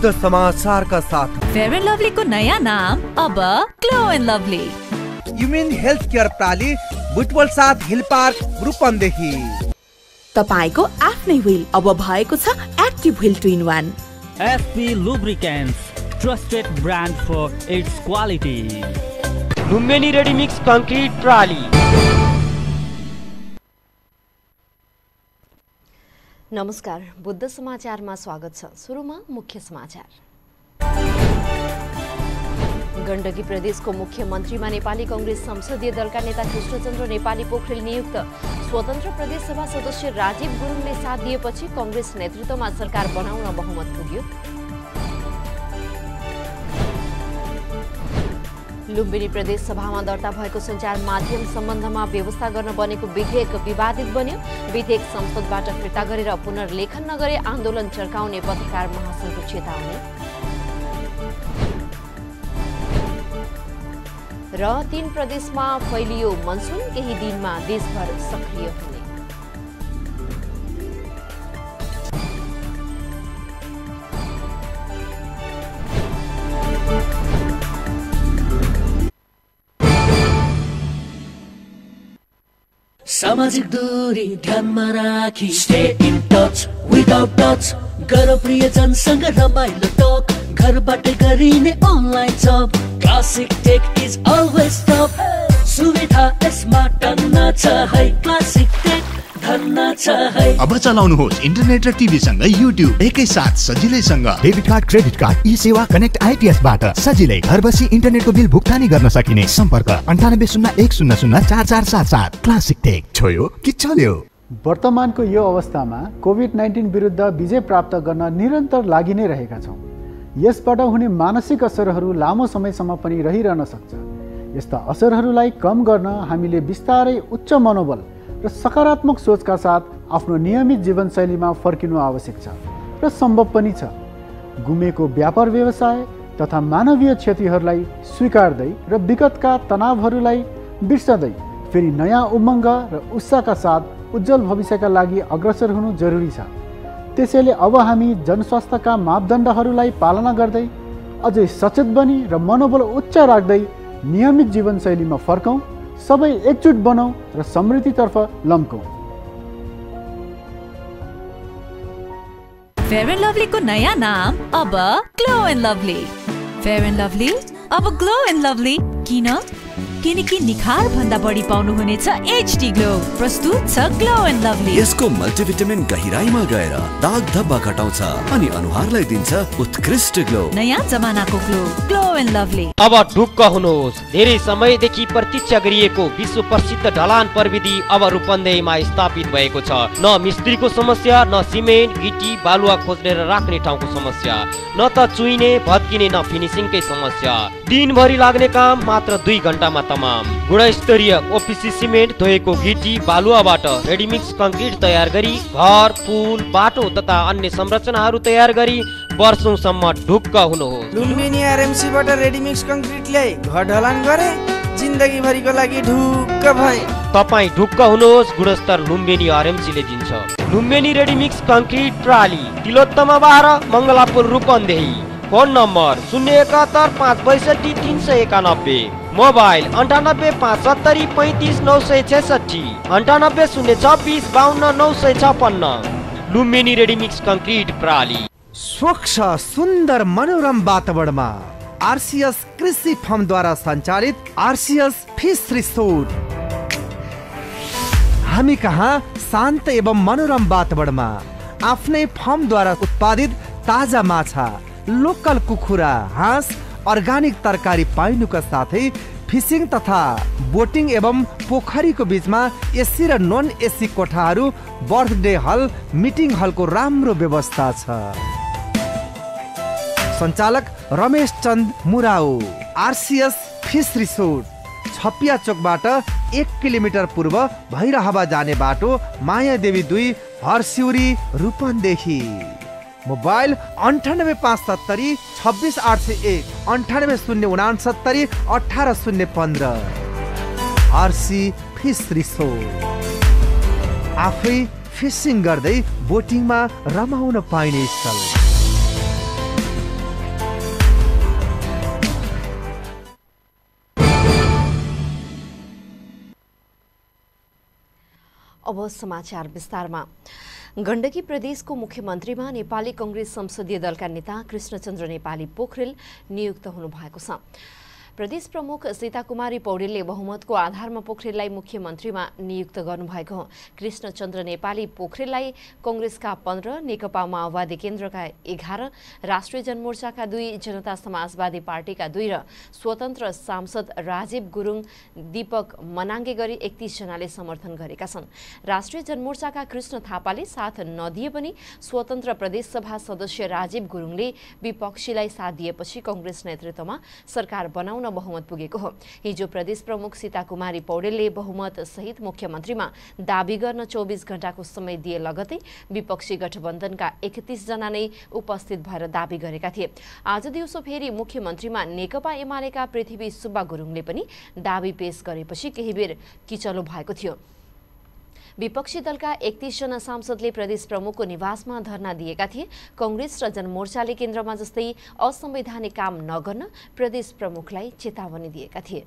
शुद्ध समाचार का साथ फेयर एंड लवली को नया नाम अब glow and lovely. Immune health care प्राली बुटवल साथ हिल पार्क रूपन्देही। तपाईको आफ्नै व्हील अब भएको छ active wheel two in one. SP lubricants trusted brand for its quality. नुमेनी रेडी मिक्स कंक्रीट प्राली। नमस्कार, बुद्ध समाचारमा स्वागत छ। सुरुमा मुख्य समाचार। गण्डकी प्रदेशको मुख्यमन्त्रीमा नेपाली कांग्रेस संसदीय दलका नेता कृष्णचंद्र नेपाली पोखरेल नियुक्त। स्वतन्त्र प्रदेशसभा सदस्य राजीव गुरुङले साथ दिएपछि कांग्रेस नेतृत्वमा सरकार बनाउन बहुमत पुग्यो। लुम्बिनी प्रदेश सभामा दर्ता भएको सञ्चार माध्यम सम्बन्धमा व्यवस्था गर्न बनेको विधेयक विवादित बन्यो। विधेयक संसदबाट फिर्ता गरेर पुनर्लेखन नगरे आन्दोलन चर्काउने पत्रकार महासंघको चेतावनी। र 3 प्रदेशमा फैलियो मनसुन, केही दिनमा देशभर सक्रिय हुने। सामाजिक दूरी ध्यानमा राखी stay in touch without touch गर प्रियजनसँग रमाइलो टक। घरबाट गरिने अनलाइन जब classic tech is always top. सुविधा यसमा टन्न छ है, क्लासिक टेक धन्न छ है। अब चलाउनुहोस् इन्टरनेट र टिभी सँग युट्युब एकैसाथ सजिलैसँग। Debit card, credit card, e Sewa connect IPS बाट सजिलै घर बसी इन्टरनेटको बिल भुक्तानी गर्न सकिने। सम्पर्क 9801004477। क्लासिक टेक छोयो कि चल्यो। वर्तमानको यो अवस्थामा कोभिड-19 विरुद्ध विजय प्राप्त गर्न निरन्तर लागि नै रहेका छौं। यसबाट हुने मानसिक असरहरू लामो समयसम्म पनि रहिरहन सक्छ। यस्ता असरहरूलाई कम गर्न हामीले बिस्तारै उच्च मनोबल र सकारात्मक सोचका साथ आफ्नो नियमित जीवनशैलीमा फर्किनु आवश्यक छ र सम्भव पनि छ। गुमेको व्यापार व्यवसाय तथा मानवीय क्षतिहरूलाई स्वीकार्दै र विगतका तनावहरूलाई बिर्सदै फेरि नयाँ उमङ्ग र उत्साहका साथ उज्जवल भविष्यका लागि अग्रसर हुनु जरुरी छ। त्यसैले अब हामी जनस्वास्थ्यका मापदण्डहरूलाई पालना गर्दै अझै सचेत बनी र मनोबल उच्च राख्दै नियमित जीवनशैलीमा फर्कौँ। सबै एकजुट बनाऊ र समृद्धितर्फ लम्कौं। फेयर एन्ड लवली को नया नाम अब glow and lovely. Fair and lovely अब ग्लो एन्ड लवली किन? किनकि निखार भन्दा बढी पाउनु हुनेछ एचडी ग्लो। प्रस्तुत छ ग्लो एन्ड लवली। यसको मल्टिभिटामिन गहिराईमा गएर दाग धब्बा घटाउँछ अनि अनुहारलाई दिन्छ उत्कृष्ट ग्लो। नयाँ जमानाको ग्लो, ग्लो एन्ड लवली। अब ढुक्क हुनुहोस्। धेरै समयदेखि प्रतीक्षा गरिएको विश्व प्रसिद्ध ढलान प्रविधि अब रूपन्देहीमा स्थापित भएको छ। न मिस्त्रीको समस्या, न सिमेन्ट गिटी बालुवा खोज्नेर राख्ने ठाउँको समस्या, न त चुइने भत्किने, न फिनिसिङकै समस्या। दिनभरि लाग्ने काम मात्र 2 घण्टामा तमाम। गुणस्तरीय ओपीसी सिमेन्ट धोएको गिटी बालुवाबाट रेडीमिक्स कंक्रीट तयार गरी घर, पुल, बाटो तथा अन्य संरचनाहरू तयार गरी वर्षौंसम्म ढुक्क हुनुहोस्। लुम्बिनी आरएमसीबाट रेडीमिक्स कंक्रीट ल्याई घर ढलान गरे, जिन्दगी भरिको लागि ढुक्क भए। तपाई ढुक्क हुनुहोस्, गुणस्तर लुम्बिनी आरएमसीले दिन्छ। लुम्बिनी रेडी मिक्स कंक्रीट प्राली, Tilottama 12, Mangalapur Rupandehi. Phone number 071 562 391, mobile 98 570 35 966, 98 026 52 956। Lumbini ready mix concrete प्राली। स्वच्छ सुंदर मनोरम वातावरण में आरसीएस कृषि फर्म द्वारा संचालित आरसीएस फिश रिसोर्ट। हामी कहाँ शांत एवं मनोरम वातावरण में आफ्नै फर्म द्वारा उत्पादित ताजा माछा, लोकल कुखुरा, हाँस, अर्गानिक तरकारी पाइनुका साथै फिशिङ तथा बोटिङ एवं पोखरीको बीचमा एसी र नन एसी कोठाहरू, बर्थडे हल, मिटिङ हलको राम्रो व्यवस्था छ। सञ्चालक Rameshchandra Murau. RCS fish resort Chhapiya चोकबाट 1 किलोमिटर पूर्व भैरहवा जाने बाटो, Mayadevi 2, Harsiuri Rupandehi. Mobile 98 570 26 801, 98 069 18 015। RC fish resort, आफै फिशिङ गर्दै बोटिङमा रमाउन पाइने स्थल। अब समाचार विस्तारमा। गण्डकी प्रदेशको मुख्यमन्त्रीमा नेपाली कांग्रेस संसदीय दलका नेता कृष्णचंद्र नेपाली पोखरेल नियुक्त हुनुभएको छ। प्रदेश प्रमुख सीता कुमारी पौडेलले बहुमतको आधारमा पोखरेललाई मुख्यमन्त्रीमा नियुक्त गर्नुभएको हो। कृष्णचन्द्र नेपाली पोखरेललाई कांग्रेसका 15, नेकपा माओवादी केन्द्रका 11, राष्ट्रिय जनमोर्चाका 2, जनता समाजवादी पार्टीका 2 र स्वतन्त्र सांसद राजीव गुरुङ, दीपक मनाङ्गे गरी 31 जनाले समर्थन गरेका छन्। राष्ट्रिय जनमोर्चाका कृष्ण थापाले साथ नदिए पनि स्वतन्त्र प्रदेशसभा सदस्य राजीव गुरुङले विपक्षीलाई साथ दिएपछि कांग्रेस नेतृत्वमा सरकार बनाउन बहुमत पुगेको हो। हिजो प्रदेश प्रमुख सीता कुमारी पौडेलले बहुमत सहित मुख्यमन्त्रीमा दाबी गर्न 24 घण्टाको समय दिए लगतै विपक्षी गठबन्धनका 31 जना नै उपस्थित भएर दाबी गरेका थिए। आज दिउँसो फेरि मुख्यमन्त्रीमा नेकपा एमालेका पृथ्वी सुब्बा गुरुङले पनि दाबी पेश गरेपछि केही बेर किचलो भएको थियो। विपक्षी दलका 31 जना सांसदले प्रदेश प्रमुखको निवासमा धरना दिएका थिए। कांग्रेस र जनमोर्चाले केन्द्रमा जस्तै असंवैधानिक काम नगर्न प्रदेश प्रमुखलाई चेतावनी दिएका थिए।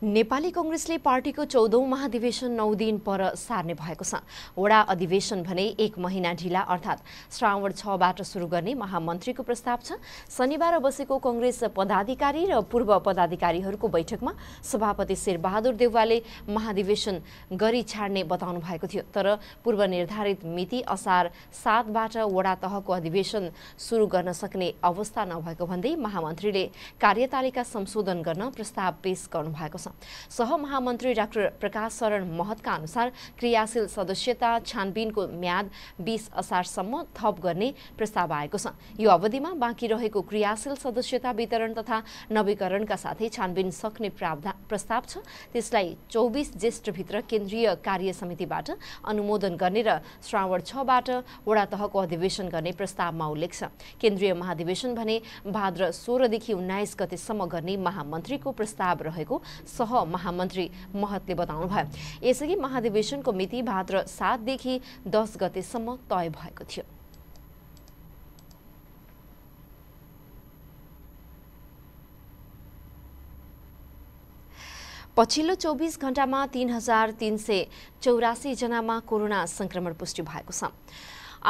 नेपाली कांग्रेसले पार्टीको 14औं महाधिवेशन 9 दिन पर सार्ने भएको छ। वडा अधिवेशन भने 1 महिना ढिला अर्थात श्रावण 6 बाट सुरु गर्ने महामन्त्रीको प्रस्ताव छ। शनिबार बसेको कांग्रेस पदाधिकारी र पूर्व पदाधिकारीहरूको बैठकमा सभापति शेरबहादुर देउवाले महाधिवेशन गरी छाड्ने बताउनु भएको थियो, तर पूर्व निर्धारित मिति असार 7 बाट वडा तहको अधिवेशन सुरु गर्न सक्ने अवस्था नभएको भन्दै महामन्त्रीले कार्यतालिका संशोधन गर्न प्रस्ताव पेश गर्नु भएको छ। सहमहामन्त्री डाक्टर प्रकाश शरण महत का अनुसार क्रियाशील सदस्यता छानबीन को म्याद 20 असारसम्म थप गर्ने प्रस्ताव आएको छ। यो अवधिमा बाँकी रहेको क्रियाशील सदस्यता वितरण तथा नवीकरणका साथै छानबीन सक्ने प्रस्ताव छ। त्यसलाई 24 ज्येष्ठ भित्र केन्द्रीय कार्य समितिबाट अनुमोदन गर्ने र श्रावण 6 बाट वडा तहको अधिवेशन गर्ने प्रस्तावमा उल्लेख छ। केन्द्रीय महाधिवेशन भने भाद्र 16 देखि 19 गतेसम्म गर्ने महामन्त्रीको प्रस्ताव रहेको सह महामन्त्री महतले बताउनुभयो। यसैगरी महाधिवेशनको मिति भाद्र 7 देखि 10 गतेसम्म तय भएको थियो। पछिल्लो 24 घण्टामा 3384 जनामा कोरोना संक्रमण पुष्टि भएको छ।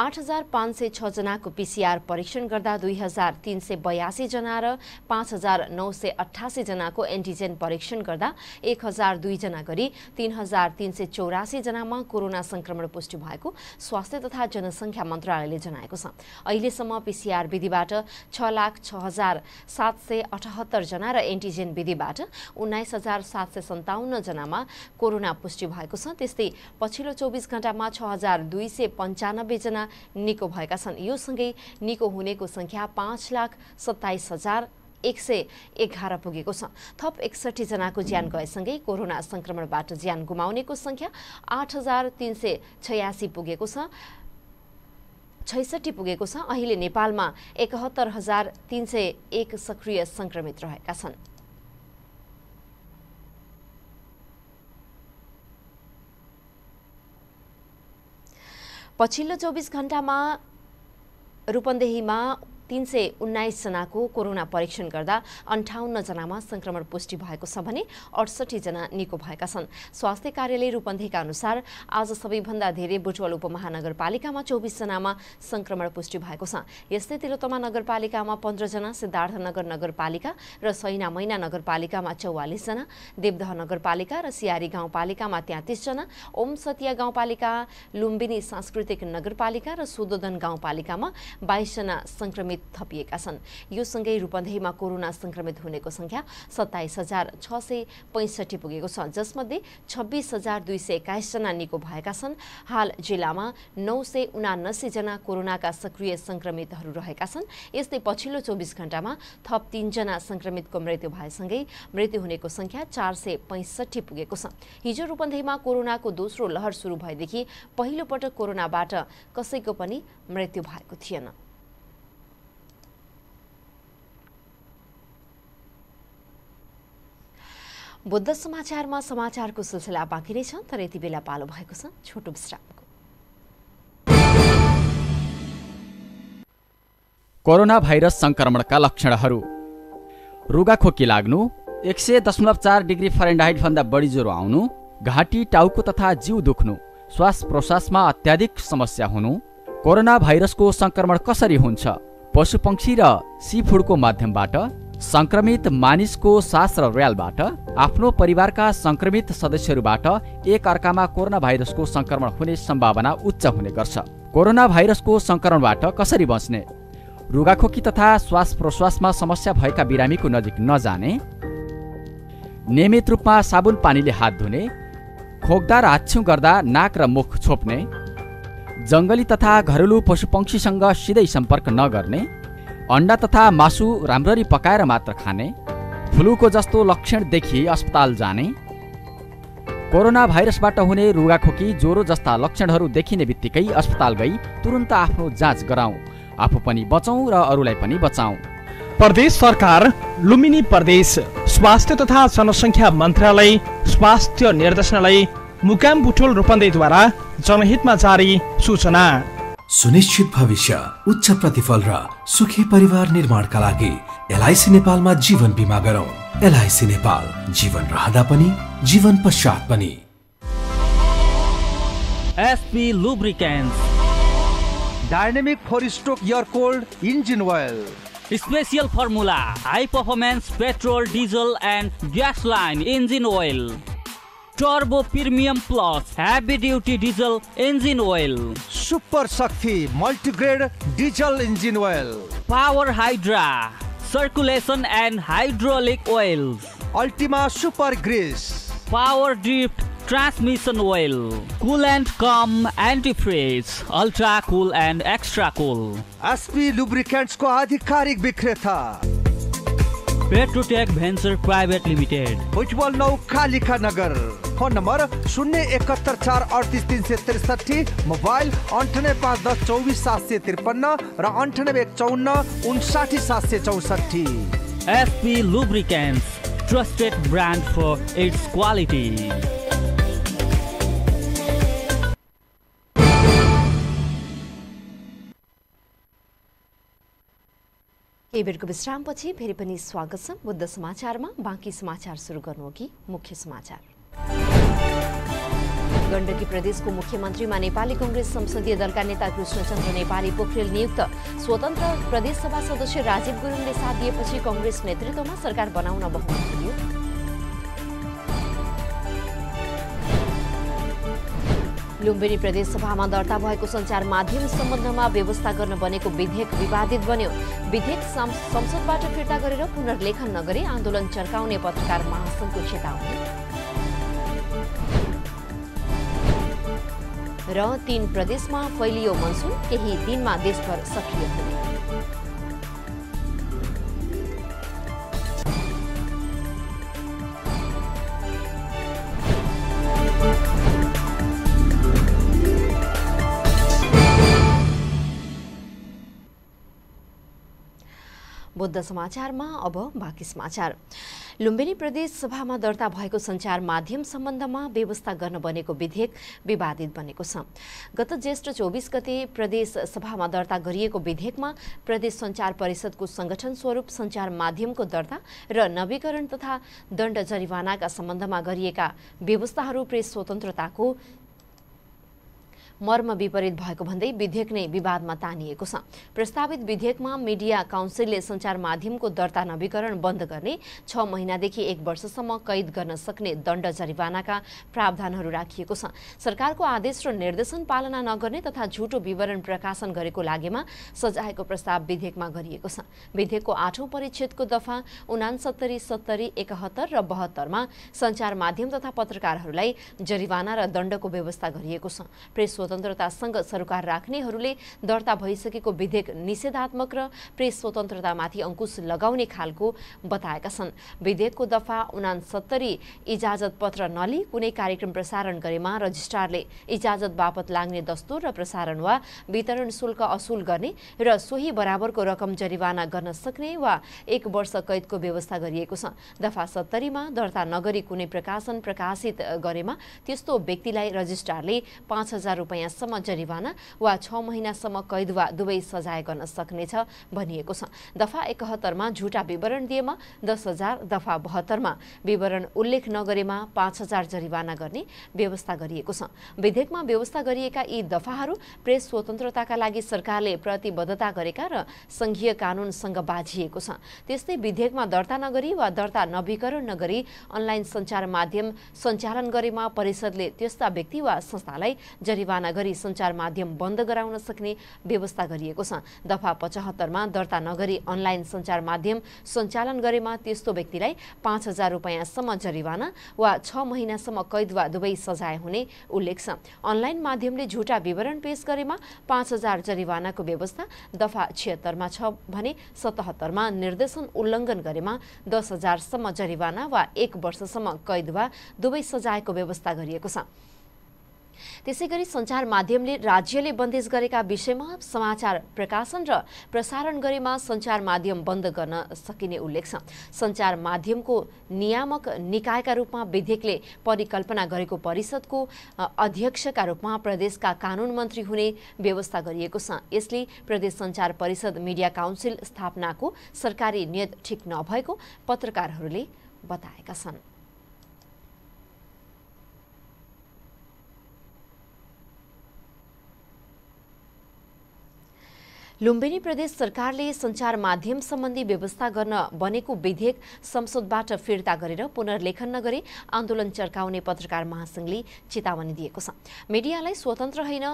8506 जनाको पीसीआर परीक्षण गर्दा 2382 जना र 5988 जनाको एन्टिजेन परीक्षण गर्दा 1002 जना गरी 3384 जनामा कोरोना संक्रमण पुष्टि भएको स्वास्थ्य तथा जनसंख्या मन्त्रालयले जनाएको छ। अहिलेसम्म पीसीआर विधिबाट 606778 जना र एन्टिजेन विधिबाट 19757 जनामा कोरोना पुष्टि भएको छ। त्यस्तै पछिल्लो 24 घण्टामा 6295 जना निको भएका छन्। यो सँगै निको हुनेको संख्या 5,27,111 पुगेको छ। थप 61 जनाको ज्यान गएसँगै कोरोना संक्रमणबाट ज्यान गुमाउनेको संख्या 8,386 पुगेको छ। 66 पुगेको छ। अहिले नेपालमा 71,301 सक्रिय संक्रमित रहेका छन्। पछिल्लो 24 घण्टामा रूपन्देहीमा 319 जनाको कोरोना परीक्षण गर्दा 58 जनामा संक्रमण पुष्टि भएको छ भने 68 जना निको भएका छन्। स्वास्थ्य कार्यालय रूपन्देहीका अनुसार आज सबैभन्दा धेरै बुटवल उपमहानगरपालिकामा 24 जनामा संक्रमण पुष्टि भएको छ। यस्तै तिलोतमा नगरपालिकामा 15 जना, सिद्धार्थनगर नगरपालिका र सैना मैना नगरपालिकामा 44 जना, देवदह नगरपालिका र सियारी गाउँपालिकामा 33 जना, ओम सतिया गाउँपालिका, लुम्बिनी सांस्कृतिक नगरपालिका र सुदोदन गाउँपालिकामा 22 जना संक्रमित थपिएका छन्। यो सँगै रूपन्देहीमा कोरोना संक्रमित हुनेको संख्या 27,665 पुगेको छ, जसमध्ये 26,221 जना निको भएका छन्। हाल जिल्लामा 979 जना कोरोनाका सक्रिय संक्रमितहरू रहेका छन्। यस्तै पछिल्लो 24 घण्टामा थप 3 जना संक्रमितको मृत्यु भएसँगै मृत्यु हुनेको संख्या 465 पुगेको छ। हिजो रूपन्देहीमा कोरोनाको दोस्रो लहर सुरु भएदेखि पहिलो पटक कोरोनाबाट कसैको पनि मृत्यु भएको थिएन। बुद्ध समाचारमा समाचारको सिलसिला बाँकी नै छ, तर यति बेला पालो भएको छ छोटो विश्रामको। कोरोना भाइरस संक्रमणका लक्षणहरू: रुगाखोकी लाग्नु, 100.4 डिग्री फारेनहाइट भन्दा बढी ज्वरो आउनु, घाँटी, टाउको तथा जिउ दुख्नु, श्वास प्रश्वासमा अत्याधिक समस्या हुनु। कोरोना भाइरसको संक्रमण कसरी हुन्छ? पशु पंक्षी र सी फूडको माध्यमबाट, संक्रमित मानिसको सास र र्यालबाट, आफ्नो परिवारका संक्रमित सदस्यहरूबाट एक अर्कामा कोरोना भाइरसको संक्रमण हुने सम्भावना उच्च हुने गर्छ। कोरोना भाइरसको संक्रमणबाट कसरी बच्ने? रुगाखोकी तथा श्वास प्रश्वासमा समस्या भएका बिरामीको नजिक नजाने, नियमित रूपमा साबुन पानीले हात धुने, खोक्दा र हाच्छ्यौँ गर्दा नाक र मुख छोप्ने, जङ्गली तथा घरेलु पशुपक्षीसँग सिधै सम्पर्क नगर्ने, अण्डा तथा मासु राम्ररी पकाएर मात्र खाने, फ्लूको जस्तो लक्षण देखि अस्पताल जाने। कोरोना भाइरसबाट हुने रुगाखोकी, ज्वरो जस्ता लक्षणहरू देखिने बित्तिकै अस्पताल गई तुरन्त आफ्नो जाँच गराउँ, आफू पनि बचाउँ र अरूलाई पनि बचाउँ। प्रदेश सरकार, लुम्बिनी प्रदेश स्वास्थ्य तथा जनसङ्ख्या मन्त्रालय, स्वास्थ्य निर्देशनालय, मुकाम बुटोल रूपन्देहीद्वारा जनहितमा जारी सूचना। सुनिश्चित भविष्य, उच्च प्रतिफल र सुखी परिवार निर्माणका लागि एलआईसी नेपालमा जीवन बीमा गरौं। एलआईसी नेपाल, जीवन रहँदा पनि, जीवन पश्चात पनि। SP lubricants, dynamic four stroke air cold engine oil, special formula high performance petrol, diesel and gas line engine oil, turbo premium plus heavy duty diesel engine oil, super Shakti multigrade diesel engine oil, power hydra circulation and hydraulic oil, ultima super grease, power drift transmission oil, cool and come anti freeze, ultra cool and extra cool. SP lubricants को आधिकारिक विक्रेता Petrotech ventures private limited, भुजबल 9 Kalika Nagar, phone number 071 438 363, mobile 98 510 24 753 र 98 54 59 764। SP lubricants, trusted brand for its quality. बेरको विश्रामपछि फेरि पनि स्वागत छ बुद्ध समाचारमा। बाँकी समाचार सुरु गर्नु अघि मुख्य समाचार। गण्डकी प्रदेशको मुख्यमन्त्रीमा नेपाली कंग्रेस संसदीय दलका नेता कृष्णचंद्र नेपाली पोखरेल नियुक्त। स्वतन्त्र प्रदेशसभा सदस्य राजीव गुरुङले साथ दिएपछि कंग्रेस नेतृत्वमा सरकार बनाउन बहुमत थियो। लुम्बिनी प्रदेशसभामा दर्ता भएको सञ्चार माध्यम सम्बन्धमा व्यवस्था गर्न बनेको विधेयक विवादित बन्यो। विधेयक संसदबाट फिर्ता गरेर पुनर्लेखन नगरे आन्दोलन चर्काउने पत्रकार महासंघको चेतावनी। र 3 प्रदेशमा फैलियो मनसुन, केही दिनमा देशभर सक्रिय हुने। बुद्ध समाचारमा अब बाँकी समाचार। लुम्बिनी प्रदेश सभामा दर्ता भएको सञ्चार माध्यम सम्बन्धमा व्यवस्था गर्न बनेको विधेयक विवादित बनेको छ। गत जेष्ठ 24 गते प्रदेश सभामा दर्ता गरिएको विधेयकमा प्रदेश सञ्चार परिषदको संगठन स्वरूप सञ्चार माध्यमको दर्ता र नवीकरण तथा दण्ड जरिवानाका सम्बन्धमा गरिएका व्यवस्थाहरू प्रेस स्वतन्त्रताको मर्म विपरीत भएको भन्दै विधेयक नै विवादमा तानिएको छ। प्रस्तावित विधेयकमा मिडिया काउन्सिलले सञ्चार माध्यमको दर्ता नवीकरण बन्द गर्ने 6 महिनादेखि 1 वर्षसम्म कैद गर्न सक्ने दण्ड जरिवानाका प्रावधानहरू राखिएको छ। सरकारको आदेश र निर्देशन पालना नगर्ने तथा झुटो विवरण प्रकाशन गरेको लागेमा सजायको प्रस्ताव विधेयकमा गरिएको छ। विधेयकको 8औं परिच्छेदको दफा 69, 70, 71 र 72 मा सञ्चार माध्यम तथा पत्रकारहरूलाई जरिवाना र दण्डको व्यवस्था गरिएको छ। प्रेस स्वतन्त्रतासँग सरोकार राख्नेहरूले दर्ता भइसकेको विधेयक निषेधात्मक र प्रेस स्वतन्त्रतामाथि अंकुश लगाउने खालको बताएका छन्। विधेयकको दफा 69 इजाजत पत्र नलिई कुनै कार्यक्रम प्रसारण गरेमा रजिस्ट्रारले इजाजत बापत लाग्ने दस्तुर र प्रसारण वा वितरण शुल्क असुल गर्ने र सोही बराबरको रकम जरिवाना गर्न सक्ने वा 1 वर्ष कैदको व्यवस्था गरिएको छ। दफा 70 मा दर्ता नगरी कुनै प्रकाशन प्रकाशित गरेमा त्यस्तो व्यक्तिलाई रजिस्ट्रारले 5000 रुपैयाँसम्म जरिवाना वा 6 महिनासम्म कैद वा दुवै सजाय गर्न सक्नेछ भनिएको छ। दफा 71 मा झुटा विवरण दिएमा 10,000, दफा 72 मा विवरण उल्लेख नगरेमा 5,000 जरिवाना गर्ने व्यवस्था गरिएको छ। विधेयकमा व्यवस्था गरिएका यी दफाहरू प्रेस स्वतन्त्रताका लागि सरकारले प्रतिबद्धता गरेका र संघीय कानूनसँग बाझिएको छ। त्यस्तै विधेयकमा दर्ता नगरी वा दर्ता नवीकरण नगरी अनलाइन सञ्चार माध्यम सञ्चालन गरेमा परिषदले त्यस्ता व्यक्ति वा संस्थालाई जरिवाना नगरी सञ्चार माध्यम बन्द गराउन सक्ने व्यवस्था गरिएको छ। दफा 75 मा दर्ता नगरी अनलाइन सञ्चार माध्यम सञ्चालन गरेमा त्यस्तो व्यक्तिलाई 5,000 रुपैयाँसम्म जरिवाना वा 6 महिनासम्म कैद वा दुवै सजाय हुने उल्लेख छ। अनलाइन माध्यमले झुटा विवरण पेश गरेमा 5,000 जरिवानाको व्यवस्था दफा 76 मा छ भने 77 मा निर्देशन उल्लङ्घन गरेमा 10,000 सम्म जरिवाना वा 1 वर्षसम्म कैद वा दुवै सजायको व्यवस्था गरिएको छ। त्यसैगरी सञ्चार माध्यमले राज्यले बन्देज गरेका विषयमा समाचार प्रकाशन र प्रसारण गरेमा सञ्चार माध्यम बन्द गर्न सकिने उल्लेख छ। सञ्चार माध्यमको नियामक निकायका रूपमा विधेयकले परिकल्पना गरेको परिषदको अध्यक्षका रूपमा प्रदेशका कानून मन्त्री हुने व्यवस्था गरिएको छ। यसले प्रदेश सञ्चार परिषद मिडिया काउन्सिल स्थापनाको सरकारी नियत ठिक नभएको पत्रकारहरूले बताएका छन्। लुम्बिनी प्रदेश सरकारले सञ्चार माध्यम सम्बन्धी व्यवस्था गर्न बनेको विधेयक संसदबाट फिर्ता गरेर पुनर्लेखन नगरी आन्दोलन चर्काउने पत्रकार महासंघले चेतावनी दिएको छ। मिडियालाई स्वतन्त्र हैन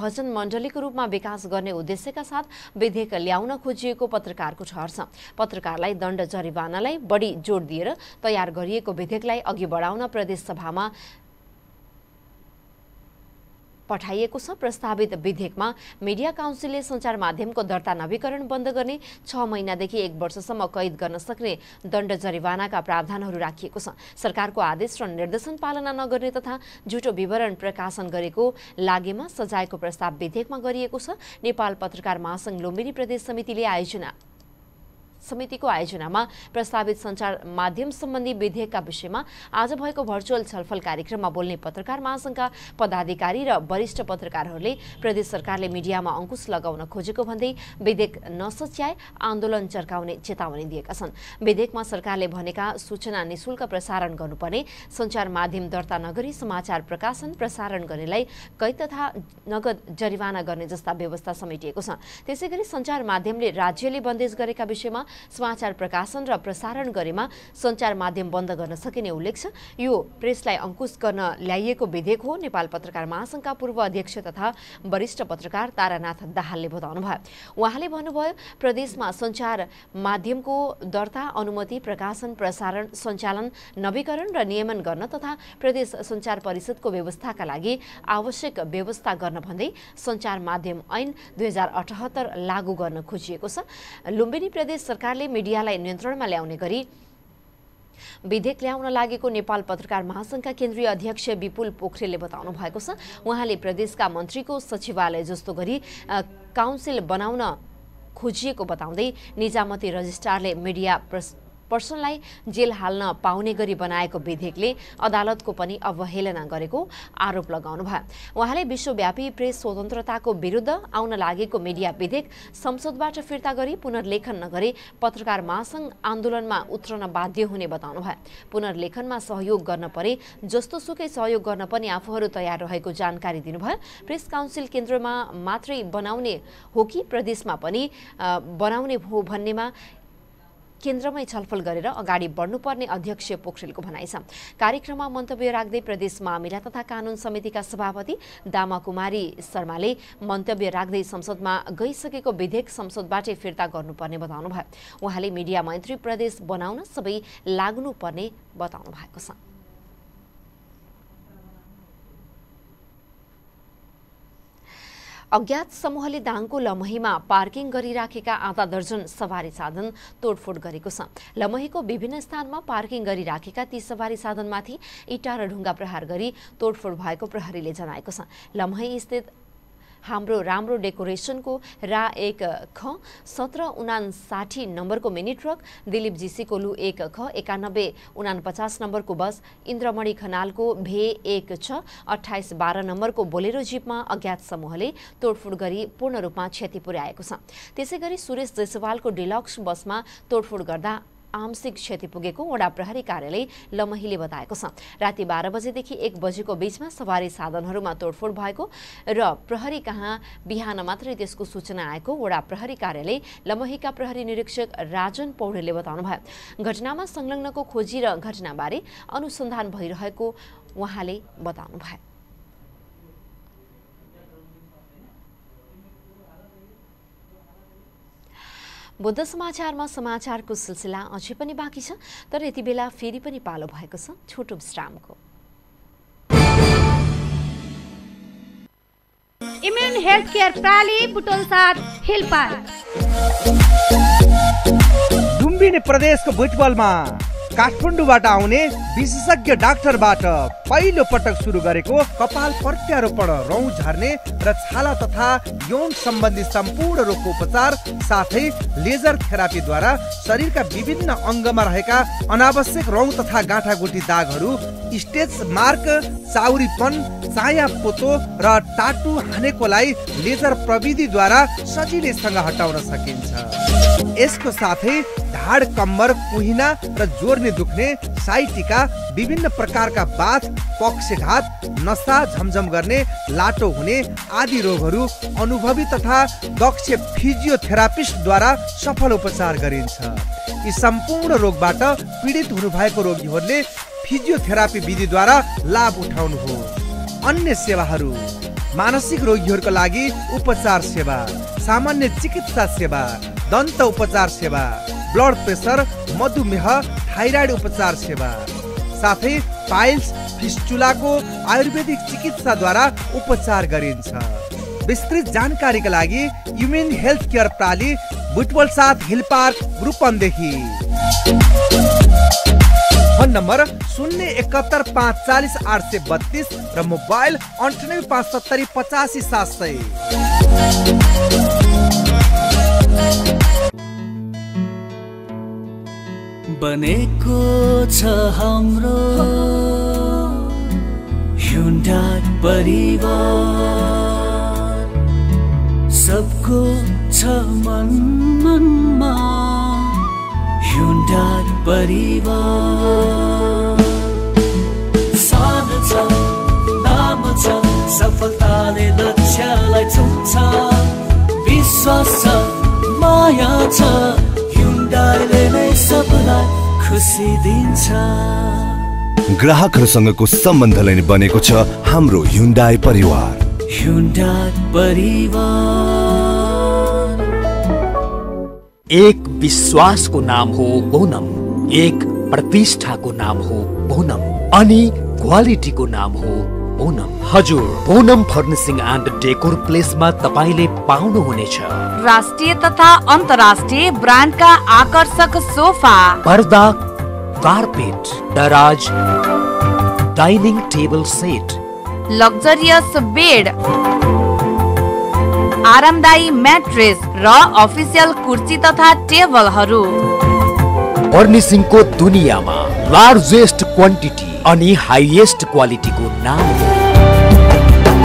भजन मण्डलीको रूपमा विकास गर्ने उद्देश्यका साथ विधेयक ल्याउन खोजिएको पत्रकारको ठहर छ। पत्रकारलाई दण्ड जरिवानालाई बढी जोड दिएर तयार गरिएको विधेयकलाई अघि बढाउन प्रदेश सभामा पठाइएको छ। प्रस्तावित विधेयकमा मिडिया काउन्सिलले सञ्चार माध्यमको दर्ता नवीकरण बन्द गर्ने 6 महिनादेखि 1 वर्षसम्म कैद गर्न सक्ने दण्ड जरिवानाका प्रावधानहरू राखिएको छ। सरकारको आदेश र निर्देशन पालना नगर्ने तथा झुटो विवरण प्रकाशन गरेको लागेमा सजायको प्रस्ताव विधेयकमा गरिएको छ। नेपाल पत्रकार महासंघ लुम्बिनी प्रदेश समितिको आयोजनामा प्रस्तावित सञ्चार माध्यम सम्बन्धी विधेयकका विषयमा आज भएको भर्चुअल छलफल कार्यक्रममा बोल्ने पत्रकार महासंघका पदाधिकारी र वरिष्ठ पत्रकारहरूले प्रदेश सरकारले मिडियामा अंकुश लगाउन खोजेको भन्दै विधेयक नसच्याए आन्दोलन चर्काउने चेतावनी दिएका छन्। विधेयकमा सरकारले भनेका सूचना निशुल्क प्रसारण गर्नुपर्ने, सञ्चार माध्यम दर्ता नगरी समाचार प्रकाशन प्रसारण गर्नेलाई कैद तथा नगद जरिवाना गर्ने जस्ता व्यवस्था समेटिएको छ। त्यसैगरी सञ्चार माध्यमले राज्यले बन्देज गरेका विषयमा समाचार प्रकाशन र प्रसारण गरेमा सञ्चार माध्यम बन्द गर्न सकिने उल्लेख छ। यो प्रेसलाई अंकुश गर्न ल्याइएको विधेयक हो। नेपाल पत्रकार महासंघका पूर्व अध्यक्ष तथा वरिष्ठ पत्रकार तारानाथ दाहालले बताउनुभयो। उहाँले भन्नुभयो, प्रदेशमा सञ्चार माध्यमको दर्ता अनुमति प्रकाशन प्रसारण सञ्चालन नवीकरण र नियमन गर्न तथा प्रदेश सञ्चार परिषदको व्यवस्थाका लागि आवश्यक व्यवस्था गर्न भन्दै सञ्चार माध्यम ऐन 2078 लागू गर्न खोजिएको छ। लुम्बिनी प्रदेश सरकारले मिडियालाई नियन्त्रणमा ल्याउने गरी विधेयक ल्याउन लागेको नेपाल पत्रकार महासंघका केन्द्रीय अध्यक्ष विपुल पोखरेलले बताउनु भएको छ। उहाँले प्रदेशका मन्त्रीको सचिवालय जस्तो गरी काउन्सिल बनाउन खोजिएको बताउँदै निजामती रजिस्ट्रारले मिडिया पर्सनलाई जेल हाल्न पाउने गरी बनाएको विधेयकले अदालतको पनि अवहेलना गरेको आरोप लगाउनु भयो। उहाँले विश्वव्यापी प्रेस स्वतन्त्रताको विरुद्ध आउन लागेको मिडिया विधेयक संसदबाट फिर्ता गरी पुनर्लेखन नगरी पत्रकार महासंघ आन्दोलनमा उत्रन बाध्य हुने बताउनु भयो। पुनर्लेखनमा सहयोग गर्न परे जस्तो सुकै सहयोग गर्न पनि आफूहरू तयार रहेको जानकारी दिनुभयो। प्रेस काउन्सिल केन्द्रमा मात्रै बनाउने हो कि प्रदेशमा पनि बनाउने हो भन्नेमा केन्द्रमै छलफल गरेर अगाडि बढ्नुपर्ने अध्यक्ष पोखरेलको भनाइ छ। कार्यक्रममा मन्तव्य राख्दै प्रदेश मामिला तथा कानून समितिका सभापति दामा कुमारी शर्माले मन्तव्य राख्दै संसदमा गइसकेको विधेयक संसदबाटै फिर्ता गर्नुपर्ने बताउनु भयो। उहाँले मिडिया मैत्री प्रदेश बनाउन सबै लाग्नुपर्ने बताउनु भएको छ। अज्ञात समूहले दाङको लमहीमा पार्किङ गरिराखेका आधा दर्जन सवारी साधन तोडफोड गरेको छ। लमहीको विभिन्न स्थानमा पार्किङ गरिराखेका ती सवारी साधनमाथि इँटा र ढुङ्गा प्रहार गरी तोडफोड भएको प्रहरीले जनाएको छ। लमही स्थित हाम्रो राम्रो डेकोरेसनको रा 1/1759 नम्बरको मिनी ट्रक, दिलीप जीसीको लु 1/9149 नम्बरको बस, इन्द्रमणि खनालको भे 1/2812 नम्बरको बोलेरो जीपमा अज्ञात समूहले तोडफोड गरी पूर्ण रूपमा क्षति पुर्याएको छ। त्यसैगरी सुरेश जैसवालको डिलक्स बसमा तोडफोड गर्दा आंशिक क्षति पुगेको वडा प्रहरी कार्यालय लमहीले बताएको छ। राति 12 बजेदेखि 1 बजेको बीचमा सवारी साधनहरूमा तोडफोड भएको र प्रहरी कहाँ बिहान मात्रै त्यसको सूचना आएको वडा प्रहरी कार्यालय लमहीका प्रहरी निरीक्षक राजन पौडेलले बताउनुभयो। घटनामा संलग्नको खोजी र घटनाबारे अनुसन्धान भइरहेको उहाँले बताउनुभयो। बुद्ध समाचारमा समाचारको सिलसिला अझै पनि बाँकी छ, तर यति बेला फेरि पनि पालो भएको छ छोटो विश्रामको। इम्यून हेल्थ केयर प्राली बुटोलसार हिल पार्क लुम्बिनी प्रदेशको भुटबलमा काठमाडौँबाट आउने विशेषज्ञ डाक्टरबाट पहिलो पटक सुरु गरेको कपाल प्रत्यारोपण, रौँ झर्ने र छाला तथा यौन सम्बन्धी सम्पूर्ण रोगको उपचार साथै लेजर थेरापीद्वारा शरीरका विभिन्न अङ्गमा रहेका अनावश्यक रौँ तथा गाँठागुठी दागहरू, स्टेज मार्क, चाउरीपन, चाया पोतो र टाटु हानेकोलाई लेजर प्रविधिद्वारा सजिलैसँग हटाउन सकिन्छ। यसको साथै ढाड, कम्मर, कुहिना र जोर्नी दुख्ने, साइटिका, विभिन्न प्रकारका बाथ, पक्षघात, नसा झमझम गर्ने, लाटो हुने आदि रोगहरू अनुभवी तथा दक्ष फिजियोथेरापिस्टद्वारा सफल उपचार गरिन्छ। यी सम्पूर्ण रोगबाट पीडित हुनुभएको रोगीहरूले फिजियोथेरापी विधिद्वारा लाभ उठाउनुहोस्। अन्य सेवाहरू: मानसिक रोगीहरूको लागि उपचार सेवा, सामान्य चिकित्सा सेवा, दन्त उपचार सेवा, ब्लड प्रेसर, मधुमेह, थाइराइड उपचार सेवा, साथै पाइल्स, फिस्चुलाको आयुर्वेदिक चिकित्साद्वारा उपचार गरिन्छ। विस्तृत जानकारीका लागि इम्यून हेल्थ केयर प्राली Butwal 7 hill park Rupandehi, phone number 071 540 832 र मोबाइल 98 570 85 700। बनेको छ हाम्रो ह्युन्डाई परिवार, सबको छ मन मनमा ह्युन्डाई परिवार। सान छ, नाम छ, सफलताले लक्ष्यलाई छुन्छ, विश्वास छ, माया छ, ग्राहकहरूसँगको सम्बन्धले नै बनेको छ हाम्रो ह्युन्डाई परिवार। एक विश्वासको नाम हो बोनम, एक प्रतिष्ठाको नाम हो बोनम, अनि क्वालिटीको नाम हो बोनम। हजुर, बोनम फर्निसिङ एन्ड डेकोर प्लेसमा तपाईले पाउनुहुनेछ राष्ट्रिय तथा अन्तर्राष्ट्रिय ब्रान्डका आकर्षक सोफा, पर्दा, कार्पेट, दराज, dining table set, luxurious bed आरामदायी मैट्रेस र अफिसियल कुर्सी तथा टेबलहरू। फर्निशिंग को दुनिया में लार्जेस्ट क्वांटिटी अनि हाईएस्ट क्वालिटी को नाम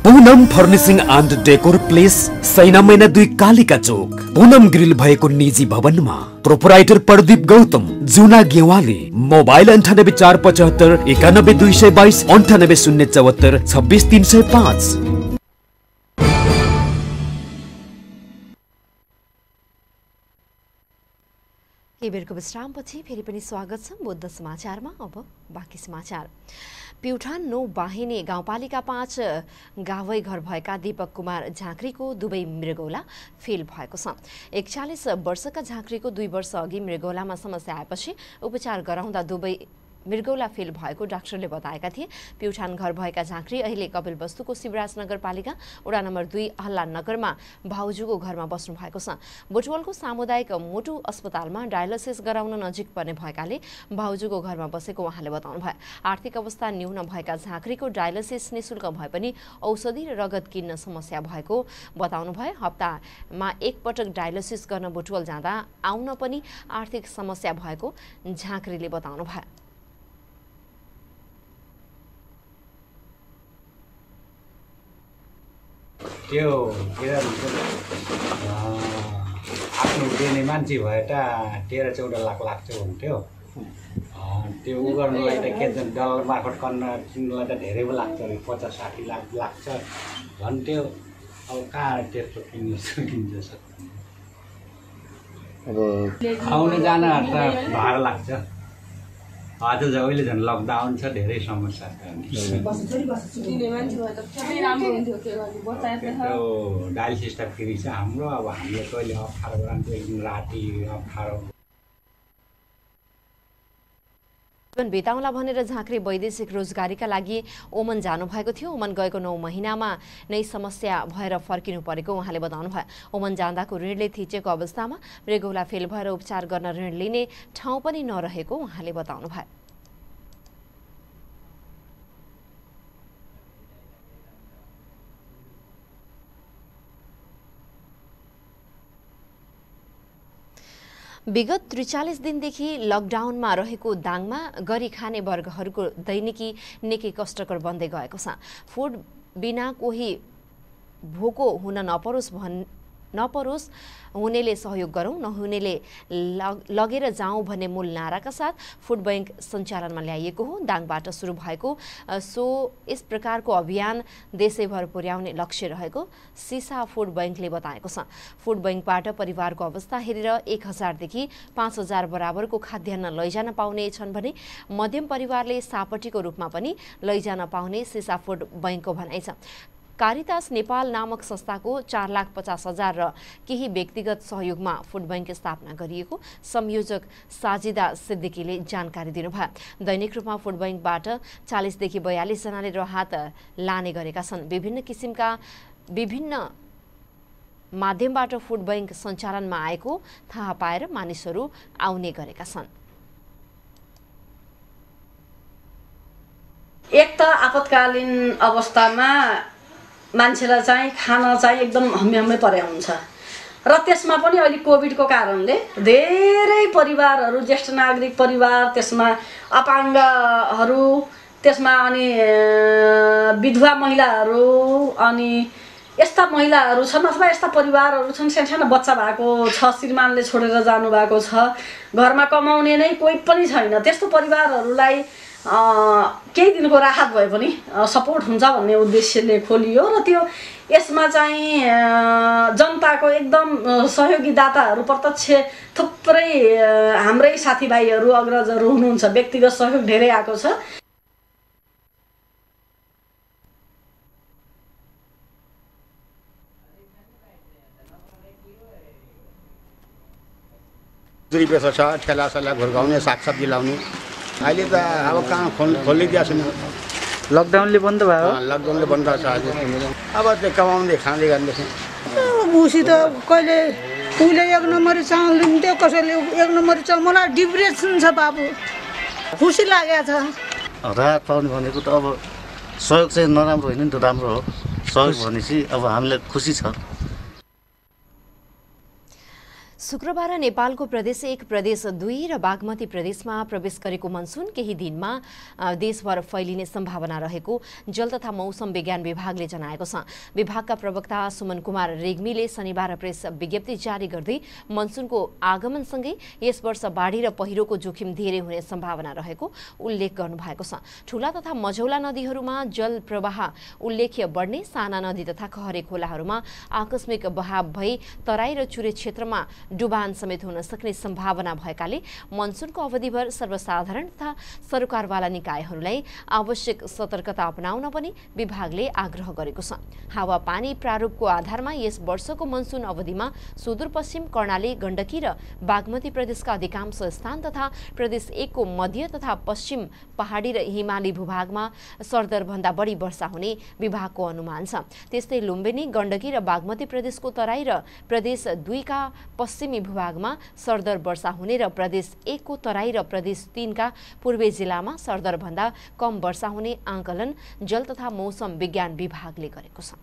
Poonam furnishing and decor place, Saina Maina 2 Kalika Chowk, Poonam grill भएको निजी भवन में। प्रोपराइटर प्रदीप गौतम, जुना गेवाली। मोबाइल 98 475 91 222, 98 074 26 305। बेरको विश्रामपछि फेरि पनि स्वागत छ बुद्ध समाचारमा। अब बाँकी समाचार। प्युठान नौ बाहिने गाउँपालिका 5 गावै घर भएका दीपक कुमार झांक्रीको दुवै मृगौला फेल भएको छ। 41 वर्षका झांक्रीको 2 वर्ष अघि मृगौलामा समस्या आएपछि उपचार गराउँदा दुवै मृगौला फेल भएको डाक्टरले बताएका थिए। प्युठान घर भएका झांक्री अहिले कपिलवस्तुको शिवराज नगरपालिका वडा नम्बर 2 हल्ला नगरमा भाउजूको घरमा बस्नु भएको छ। बोटवलको सामुदायिक मोटु अस्पतालमा डायलिसिस गराउन नजिक पर्ने भएकाले भाउजूको घरमा बसेको उहाँले बताउनुभयो। आर्थिक अवस्था न्यून भएका झांक्रीको डायलिसिस निशुल्क भए पनि औषधि र रगत किन्न समस्या भएको बताउनुभयो। हप्तामा एक पटक डायलिसिस गर्न बोटवल जाँदा आउन पनि आर्थिक समस्या भएको झांक्रीले बताउनुभयो। त्यो केयर आफ्नो दिने मान्छे भए त 13-14 लाख लाग्थ्यो हुन्थ्यो। त्यो उ गर्नलाई त केजन डलर मार्फत गर्न किन्नलाई त धेरै पो लाग्छ, 50-60 लाख लाग्छ भन्थ्यो। अब कहाँ त्यस्तो किन्न सकिन्छ? अब आउने जान त भाडा लाग्छ। आज जहिले झन् लकडाउन छ, धेरै समस्या छ। डायलिसिस त फेरि छ हाम्रो। अब हामीले कहिले अप्ठ्यारो गराउँथ्यो, एक दिन राति अप्ठ्यारो जीवन बिताउला भनेर झांक्री वैदेशिक रोजगारीका लागि ओमन जानुभएको थियो। ओमन गएको 9 महिनामा नै समस्या भएर फर्किनु परेको उहाँले बताउनुभयो। ओमन जाँदाको ऋणले थिचेको अवस्थामा मृगौला फेल भएर उपचार गर्न ऋण लिने ठाउँ पनि नरहेको उहाँले बताउनुभयो। विगत 43 दिनदेखि लकडाउनमा रहेको दाङमा गरी खाने वर्गहरूको दैनिकी निकै कष्टकर बन्दै गएको छ। फुड बिना कोही भोको हुन नपरोस् हुनेले सहयोग गरौँ, नहुनेले लगेर जाउँ भन्ने मूल नाराका साथ फुड बैंक सञ्चालनमा ल्याइएको हो। दाङबाट सुरु भएको यस प्रकारको अभियान देशैभर पुर्याउने लक्ष्य रहेको सीसा फुड बैंकले बताएको छ। फुड बैंकबाट परिवारको अवस्था हेरेर 1000 देखि 5000 बराबरको खाद्यान्न लैजान पाउने छन् भने मध्यम परिवारले सापटीको रूपमा पनि लैजान पाउने सीसा फुड बैंकको भनाइ छ। कारितास नेपाल नामक संस्थाको 4,50,000 र केही व्यक्तिगत सहयोगमा फुड बैंक स्थापना गरिएको संयोजक साजिदा सिद्दिकीले जानकारी दिनुभयो। दैनिक रूपमा फुड बैंकबाट 40 देखि 42 जनाले राहत लाने गरेका छन्। विभिन्न किसिमका विभिन्न माध्यमबाट फुड बैंक सञ्चालनमा आएको थाहा पाएर मानिसहरू आउने गरेका छन्। एक त आपतकालीन अवस्थामा मान्छेलाई चाहिँ खाना चाहिँ एकदम हम्मे पर्या हुन्छ र त्यसमा पनि अहिले कोभिडको कारणले धेरै परिवारहरू, ज्येष्ठ नागरिक परिवार, त्यसमा अपाङ्गहरू, त्यसमा अनि विधवा महिलाहरू अनि यस्ता महिलाहरू छन् अथवा यस्ता परिवारहरू छन् सानसानो बच्चा भएको छ, श्रीमानले छोडेर जानु भएको छ, घरमा कमाउने नै कोही पनि छैन। त्यस्तो परिवारहरूलाई केही दिनको राहत भए पनि सपोर्ट हुन्छ भन्ने उद्देश्यले खोलियो र त्यो यसमा चाहिँ जनताको एकदम सहयोगी दाताहरू प्रत्यक्ष थुप्रै हाम्रै साथीभाइहरू अग्रजहरू हुनुहुन्छ। व्यक्तिगत सहयोग धेरै आएको छ। जुरी पेसा छ, ठेला सल्ला घुर्काउने, सागसब्जी लाउने। अहिले त अब कहाँ खोलिदिया छैन, लकडाउनले बन्द भयो। लकडाउनले बन्द छ अहिले। अब त्यो कमाउँदै खाँदै गर्दै छ। मुसी त कहिले उसले 1 नम्बरी चामल दिन्थ्यो, कसैले 1 नम्बरी चामल। मलाई डिप्रेसन छ बाबु, खुसी लागेको छ। राहत पाउने भनेको त अब सहयोग चाहिँ नराम्रो होइन नि, त राम्रो हो सहयोग भनेपछि। अब हामीलाई खुसी छ। शुक्रबार नेपालको प्रदेश 1, प्रदेश 2 र बागमती प्रदेशमा प्रवेश गरेको मनसुन केही दिनमा देशभर फैलिने सम्भावना रहेको जल तथा मौसम विज्ञान विभागले जनाएको छ। विभागका प्रवक्ता सुमन कुमार रेग्मीले शनिबार प्रेस विज्ञप्ति जारी गर्दै मनसुनको आगमनसँगै यस वर्ष बाढी र पहिरोको जोखिम धेरै हुने सम्भावना रहेको उल्लेख गर्नु भएको छ। ठूला तथा मझौला नदीहरूमा जल प्रवाह उल्लेख्य बढ्ने, साना नदी तथा खहरे खोलाहरूमा आकस्मिक बहाव भई तराई र चुरे क्षेत्रमा डुबान समेत हुन सक्ने सम्भावना भएकाले मनसुनको अवधिभर सर्वसाधारण तथा सरकारवाला निकायहरूलाई आवश्यक सतर्कता अपनाउन पनि विभागले आग्रह गरेको छ। हावापानी प्रारूपको आधारमा यस वर्षको मनसुन अवधिमा सुदूरपश्चिम, कर्णाली, गण्डकी र बागमती प्रदेशका अधिकांश स्थान तथा प्रदेश 1 को मध्य तथा पश्चिम पहाडी र हिमाली भूभागमा सरदरभन्दा बढी वर्षा हुने विभागको अनुमान छ। त्यस्तै लुम्बिनी, गण्डकी र बागमती प्रदेशको तराई र प्रदेश 2 का पश्चिमी भूभागमा सरदर वर्षा हुने र प्रदेश 1 को तराई र प्रदेश 3 का पूर्वी जिल्लामा सरदरभन्दा कम वर्षा हुने आंकलन जल तथा मौसम विज्ञान विभागले गरेको छ।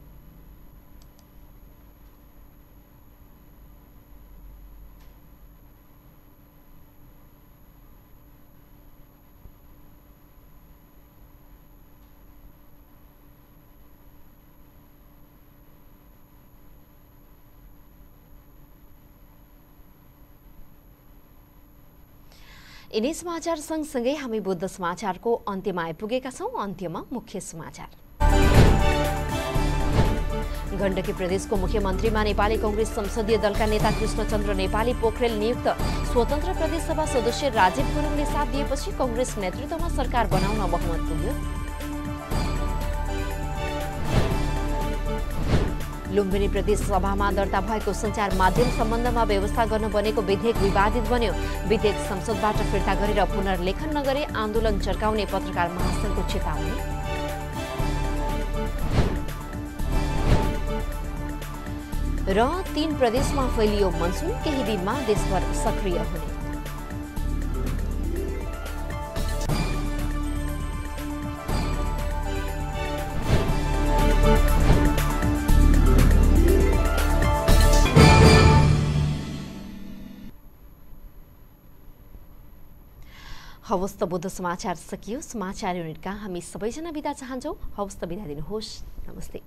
यिनै समाचार सँगसँगै हामी बुद्ध समाचारको अन्त्यमा आइपुगेका छौं। अन्त्यमा मुख्य समाचार। गण्डकी प्रदेशको मुख्यमन्त्रीमा नेपाली कांग्रेस संसदीय दलका नेता कृष्णचंद्र नेपाली पोखरेल नियुक्त। स्वतन्त्र प्रदेशसभा सदस्य राजीव गुरुङले साथ दिएपछि कांग्रेस नेतृत्वमा सरकार बनाउन बहुमत पुग्यो। लुम्बिनी प्रदेशसभामा दर्ता भएको सञ्चार माध्यम सम्बन्धमा व्यवस्था गर्न बनेको विधेयक विवादित बन्यो। विधेयक संसदबाट फिर्ता गरेर पुनर्लेखन नगरे आन्दोलन चर्काउने पत्रकार महासंघको चेतावनी। र 3 प्रदेशमा फैलियो मनसुन, केही दिनमा देशभर सक्रिय हुने। हवस् त बुद्ध समाचार सकियो। समाचार युनिटका हामी सबैजना बिदा चाहन्छौँ। हवस् त बिदा दिनुहोस्। नमस्ते।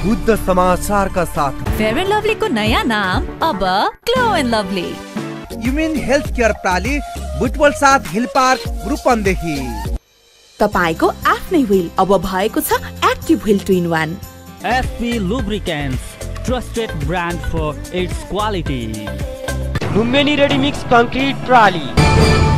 बुद्ध समाचार का साथ फेयर एंड लवली को नया नाम अब glow and lovely. Immune health care प्राली, बुटवल साथ, हिल पार्क, रूपम देखि। तपाईको आफ्नै व्हील अब भएको छ active wheel 2 in 1। SP lubricants, trusted brand for its quality. नुमेनी रेडी मिक्स कंक्रीट प्राली।